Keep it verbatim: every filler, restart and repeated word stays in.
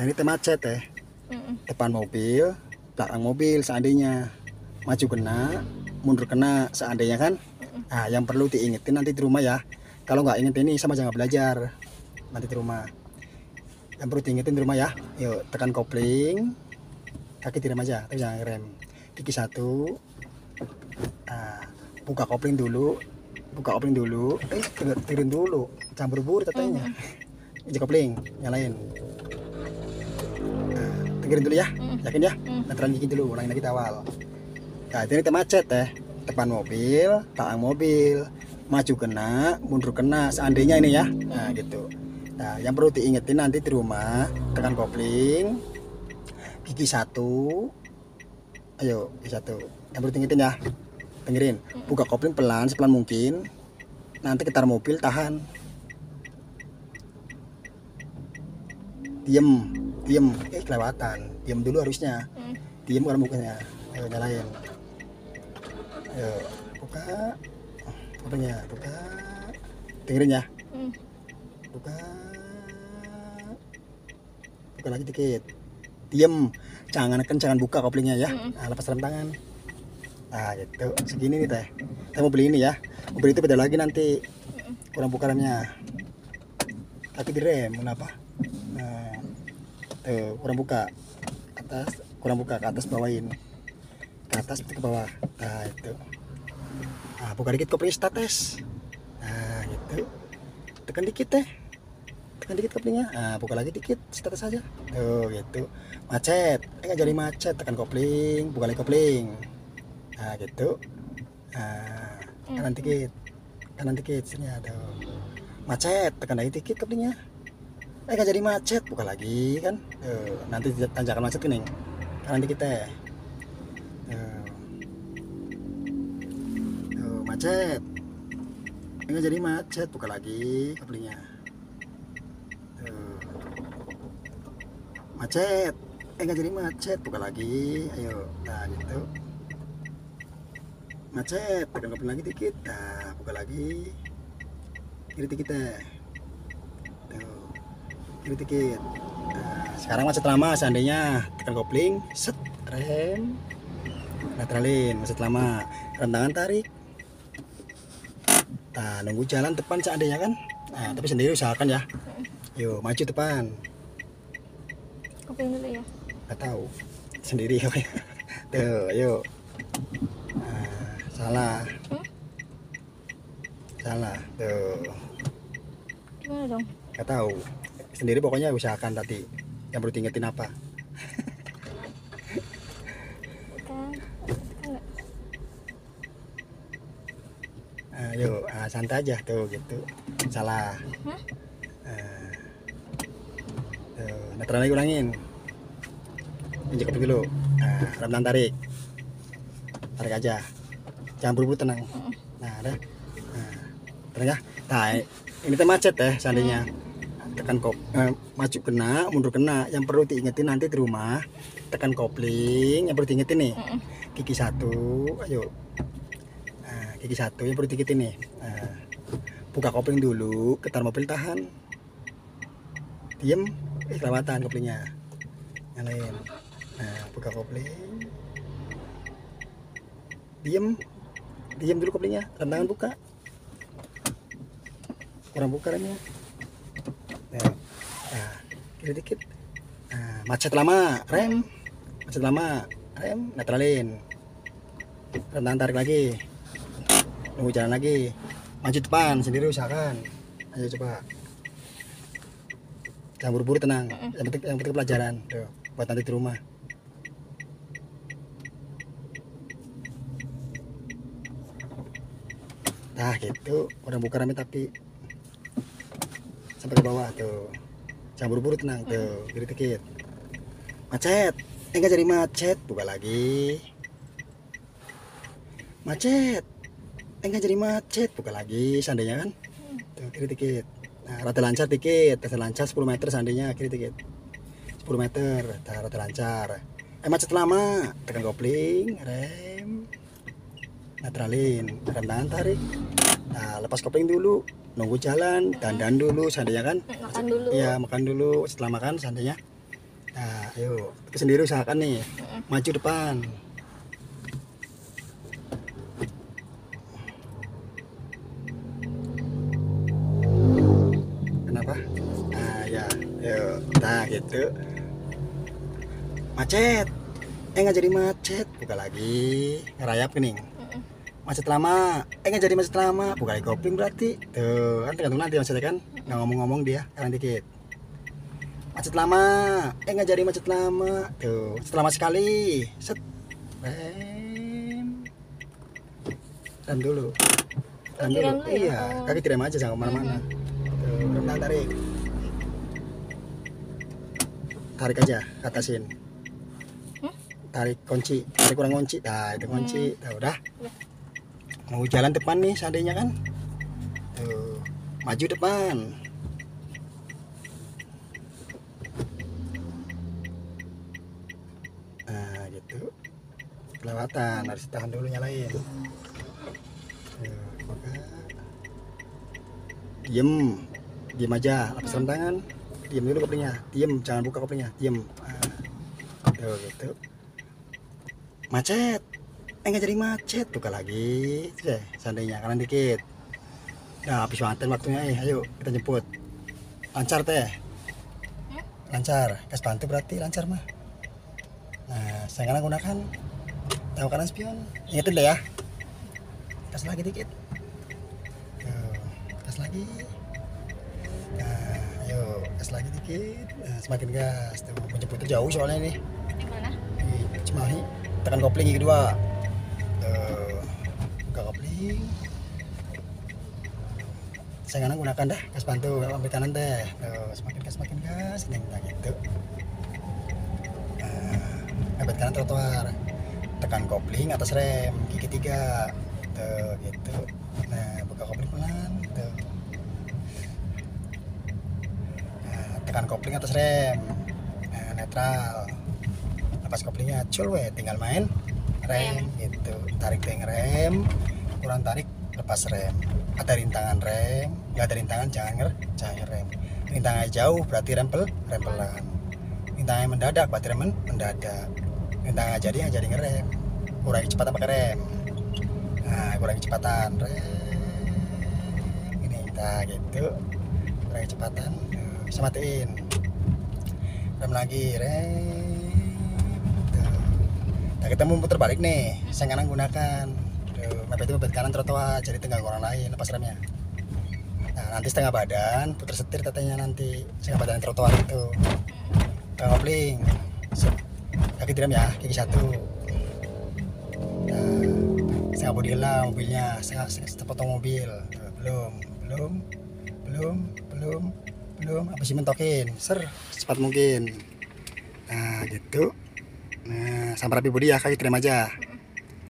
Nah ini macet ya. Mm-mm. Depan mobil, belakang mobil seandainya. Maju kena, mundur kena seandainya kan. Mm-mm. Nah yang perlu diingetin nanti di rumah ya. Kalau nggak inget ini sama jangan belajar. Nanti di rumah. Yang perlu diingetin di rumah ya. Yuk tekan kopling. Kaki direm aja, tapi jangan rem. Gigi satu. Nah, buka kopling dulu. Buka kopling dulu, eh turun dulu, campur bur tetenya. Mm. Iji kopling, nyalain. Nah, tegerin dulu ya, mm. yakin ya? Mm. Netralan gigi dulu, ulangin lagi awal. Nah, ini kita macet ya, depan mobil, belakang mobil, maju kena, mundur kena, seandainya ini ya. Nah gitu. Nah, yang perlu diingetin nanti di rumah, tekan kopling, gigi satu, ayo gigi satu. Yang perlu diingetin ya. Dengerin, buka kopling pelan, sepelan mungkin. Nanti ketar mobil, tahan. Diem, diem, eh kelewatan. Diem dulu harusnya. Diem orang bukanya. Ayo nyalain. Ayo, buka. Koplingnya, buka. Dengerin ya. Buka. Buka lagi dikit. Diem, jangan kencang buka koplingnya ya. Nah, lepas rem tangan. Nah gitu, segini nih teh. Saya mau beli ini ya. Mau beli itu beda lagi nanti. Kurang buka remnya. Kaki direm, kenapa? Nah, tuh, kurang buka. Atas, kurang buka, ke atas bawain. Ke atas, ke bawah. Nah itu. Nah, buka dikit kopling status. Nah gitu. Tekan dikit teh. Tekan dikit koplingnya. Nah, buka lagi dikit, status aja. Tuh gitu. Macet, eh nggak jadi macet. Tekan kopling, buka lagi kopling. Nah gitu, nah, kanan dikit, kanan dikit, sini ada macet, tekan lagi dikit koplingnya, eh gak jadi macet, buka lagi kan, tuh, nanti tanjakan macet kuning, kanan dikit teh, tuh. Tuh, macet, eh gak jadi macet, buka lagi koplingnya, tuh. Macet, eh gak jadi macet, buka lagi, ayo, nah gitu. Macet, tekan kopling lagi dikit, nah, buka lagi, kiri dikit teh, tuh, kiri dikit. Nah, sekarang macet lama, seandainya tekan kopling, set, rem, netralin, macet lama, rem tangan tarik, nah, nunggu jalan depan seandainya kan, nah, tapi sendiri usahakan ya, yuk maju depan, kopling dulu ya, nggak tahu, sendiri pokoknya, tuh, yuk. Salah, hmm? Salah tuh. Gimana dong? Gak tahu. Sendiri pokoknya usahakan tadi. Yang perlu diingetin apa? Ayo, nah, santai aja tuh gitu. Salah. Huh? Nah, tuh, netral lagi ulangin. Injek kopi dulu. Nah, rem tangan tarik. Tarik aja. Jangan buru-buru, tenang. Nah, ada. Nah, tenang ya. Nah, ini teh macet ya, seandainya. Tekan kop, eh, maju kena, mundur kena. Yang perlu diingetin nanti di rumah. Tekan kopling, yang perlu diingetin nih. Gigi satu, ayo. Nah, gigi satu yang perlu diingetin nih. Nah, buka kopling dulu, ketar mobil tahan. Diem, eh, kelewatan koplingnya. Nyalain. Nah, buka kopling. Diem. Diam dulu koplingnya, rem tangan buka, kurang buka remnya, nah, nah kiri dikit, nah, macet lama, rem, macet lama, rem, netralin, rem tangan tarik lagi, nunggu jalan lagi, maju depan sendiri usahakan, ayo coba, jangan buru-buru tenang, yang penting yang penting pelajaran, tuh, buat nanti di rumah. Nah gitu, orang buka rame tapi sampai ke bawah tuh. Jangan buru-buru, tenang tuh, kiri dikit. Macet, eh nggak jadi macet, buka lagi. Macet, eh nggak jadi macet, buka lagi seandainya kan. Tuh, kiri dikit. Nah, rata lancar dikit, rata lancar sepuluh meter seandainya, kiri dikit. sepuluh meter, nah, rata lancar. Eh macet lama, tekan kopling, rem. Netralin, rem tangan tarik. Nah, lepas kopling dulu, nunggu jalan, dandan dulu seandainya kan. Makan dulu. Iya, makan dulu. Setelah makan seandainya Nah, ayo sendiri usahakan nih, mm. maju depan. Kenapa? Nah, ya, ayo, nah gitu. Macet, eh nggak jadi macet, buka lagi, rayap kening. Mm. Macet lama, eh nggak jadi macet lama, buka lagi kopling berarti. Tuh, kan tergantung nanti macetnya kan, nggak ngomong-ngomong dia, karena dikit. Macet lama, eh nggak jadi macet lama, tuh setelah sekali, set, rem, rem dulu, rem dulu, oh, iya, oh. Kaki direm aja jangan kemana-mana, tuh rem tangan tarik, tarik aja, atasin, tarik kunci, tarik kurang kunci, nah itu kunci, nah, udah, mau jalan depan nih seandainya kan, tuh maju depan. Kelewatan, harus tahan dulu, nyalain. Diem, diem aja, lapis rem tangan. Diem dulu koplingnya, diem, jangan buka koplingnya, diem. Tuh, gitu. Macet, eh nggak jadi macet, buka lagi. Deh, seandainya kanan dikit. Nah, habis banget waktunya, eh, ayo kita jemput. Lancar teh, lancar. Kas bantu berarti lancar mah. Nah, sekarang gunakan. Tahu kanan spion, ingetin deh ya. Kas lagi dikit. Tuh, kas lagi. Nah, ayo, kas lagi dikit. Nah, semakin gas. Tuh, penjemputnya jauh soalnya ini. Di mana? Di Cimahi. Tekan kopling yang kedua. Tuh, buka kopling. Saya kanan gunakan dah, kas bantu, ambil kanan deh. Tuh, semakin gas, semakin gas. Ini kita gitu. Nah, ambil kanan trotoar. Tekan kopling atas rem gigi tiga tuh gitu. Nah buka kopling pelan tuh. Nah, tekan kopling atas rem. Nah, netral. Lepas koplingnya cul we, tinggal main rem gitu. Tarik teng rem, kurang tarik lepas rem. Ada rintangan rem, nggak ada rintangan jangan nger, jangan rem. Rintangannya jauh berarti rem pel, rem pelan. Rintangannya mendadak berarti rem mendadak. Nggak jadi yang jadi ngerem, kurangi kecepatan pakai rem. Nah kurangi kecepatan rem ini kita gitu, kurangi kecepatan bisa matiin rem lagi rem. Nah kita mau putar balik nih, saya kanan gunakan mepet itu mepet kanan trotoar jadi tenggang orang lain lepas remnya. Nah nanti setengah badan putar setir katanya nanti setengah badan trotoar itu kopling. Kaki direm ya, kaki satu. Nah, saya nggak boleh lah mobilnya, saya sepotong mobil. Belum, belum, belum, belum, belum. Habis mentokin, ser, secepat mungkin. Nah, gitu. Nah, sampai rapi bodi ya, kaki direm aja.